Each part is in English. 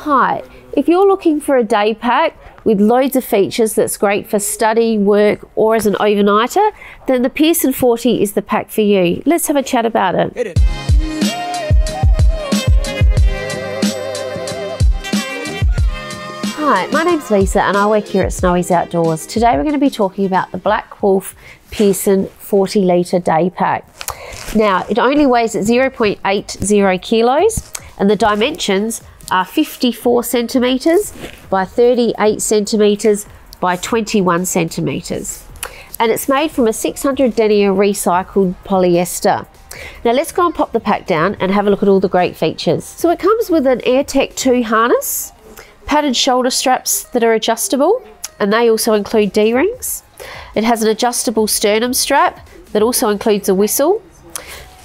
height. If you're looking for a day pack with loads of features that's great for study, work, or as an overnighter, then the Pearson 40 is the pack for you. Let's have a chat about it. Hit it. Hi, my name's Lisa and I work here at Snowys Outdoors. Today we're going to be talking about the Black Wolf Pearson 40 litre day pack. Now, it only weighs 0.80 kilos and the dimensions are 54 centimetres by 38 centimetres by 21 centimetres. And it's made from a 600 denier recycled polyester. Now let's go and pop the pack down and have a look at all the great features. So it comes with an AirTech II harness, padded shoulder straps that are adjustable, and they also include D-rings. It has an adjustable sternum strap that also includes a whistle.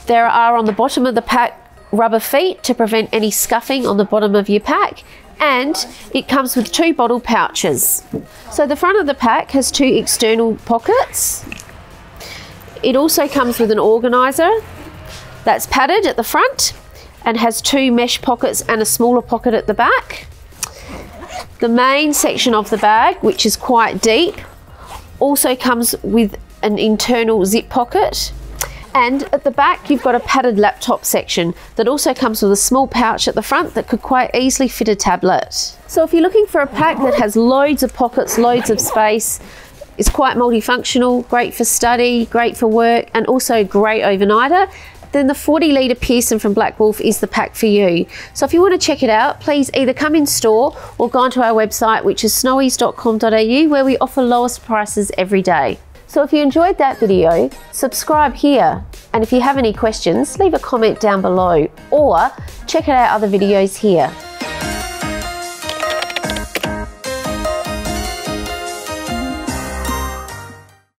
There are on the bottom of the pack rubber feet to prevent any scuffing on the bottom of your pack, and it comes with two bottle pouches. So the front of the pack has two external pockets. It also comes with an organiser that's padded at the front and has two mesh pockets and a smaller pocket at the back. The main section of the bag, which is quite deep, also comes with an internal zip pocket. And at the back, you've got a padded laptop section that also comes with a small pouch at the front that could quite easily fit a tablet. So if you're looking for a pack that has loads of pockets, loads of space, it's quite multifunctional, great for study, great for work, and also great overnighter, then the 40 litre Pearson from Black Wolf is the pack for you. So if you want to check it out, please either come in store or go onto our website, which is snowys.com.au, where we offer lowest prices every day. So if you enjoyed that video, subscribe here. And if you have any questions, leave a comment down below or check out our other videos here.